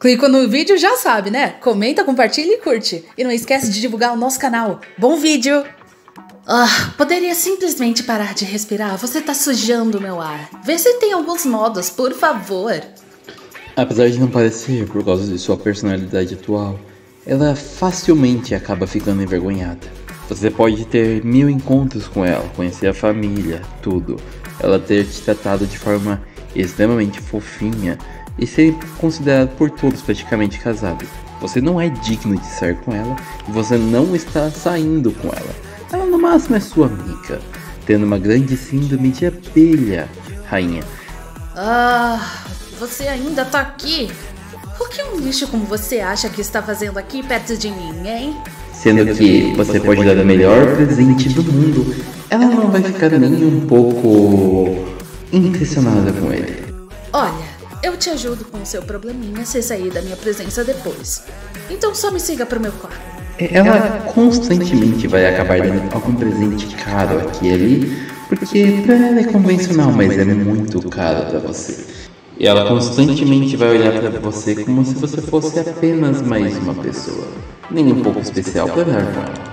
Clicou no vídeo, já sabe, né? Comenta, compartilha e curte. E não esquece de divulgar o nosso canal. Bom vídeo! Poderia simplesmente parar de respirar? Você tá sujando meu ar. Vê se tem alguns modos, por favor. Apesar de não parecer, por causa de sua personalidade atual, ela facilmente acaba ficando envergonhada. Você pode ter mil encontros com ela, conhecer a família, tudo. Ela ter te tratado de forma extremamente fofinha e ser considerado por todos praticamente casado. Você não é digno de sair com ela e você não está saindo com ela. Ela no máximo é sua amiga, tendo uma grande síndrome de abelha, rainha. Você ainda tá aqui? Por que um lixo como você acha que está fazendo aqui perto de mim, hein? Sendo que você pode dar o melhor presente do mundo, ela não vai ficar nem um pouco impressionada com ele. Olha, eu te ajudo com o seu probleminha se sair da minha presença depois. Então só me siga pro meu quarto. Ela constantemente vai acabar dando algum presente caro aqui e ali, porque pra ela é convencional, mas é muito caro pra você. E ela constantemente vai olhar pra você como se você fosse apenas mais uma pessoa, nem um pouco especial pra ela.